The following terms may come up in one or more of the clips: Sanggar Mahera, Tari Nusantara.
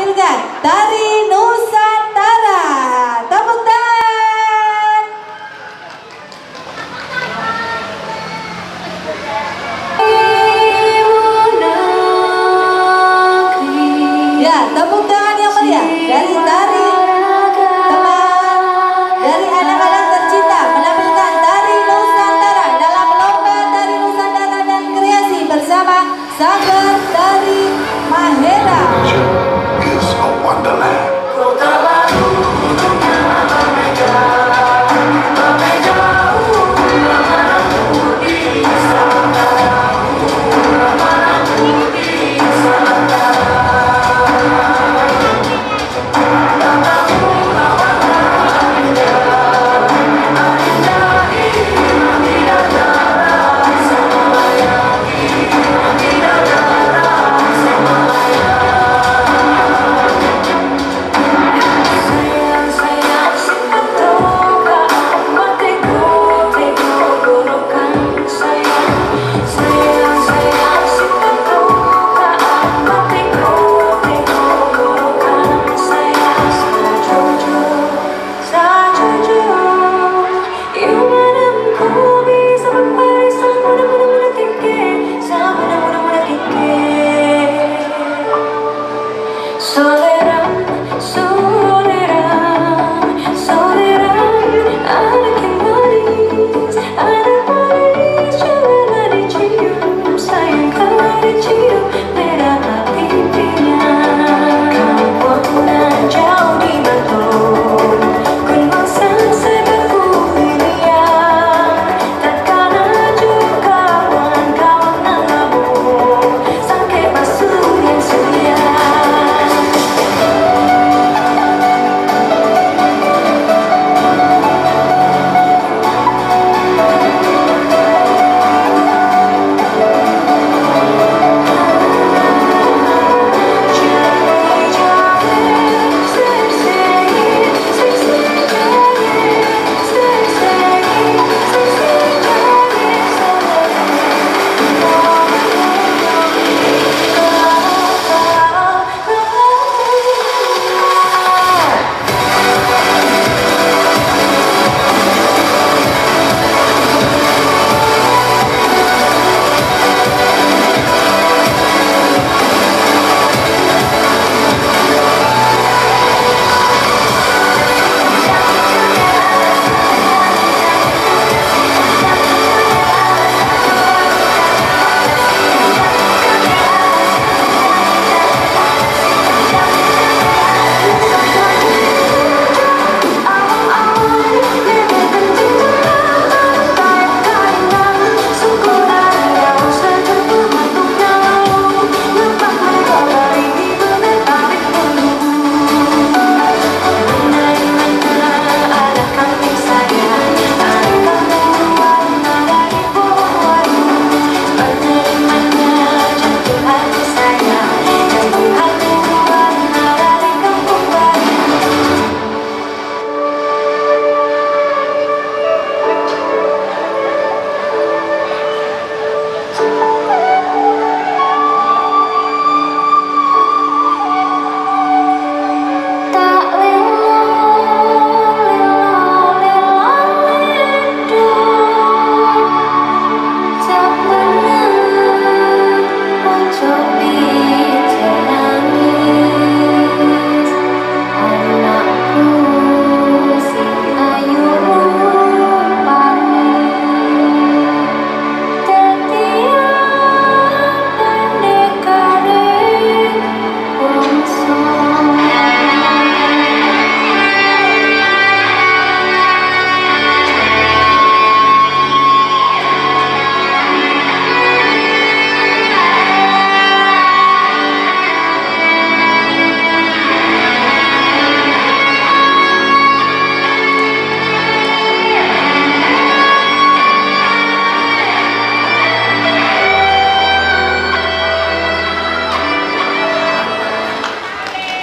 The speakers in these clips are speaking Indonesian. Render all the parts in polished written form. menampilkan Tari Nusantara. Tepuk tangan. Ya, tepuk tangan yang meriah dari Tari. Sanggar Tari Mahera. Is a wonderland.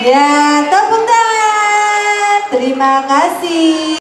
Ya, tepuk tangan. Terima kasih.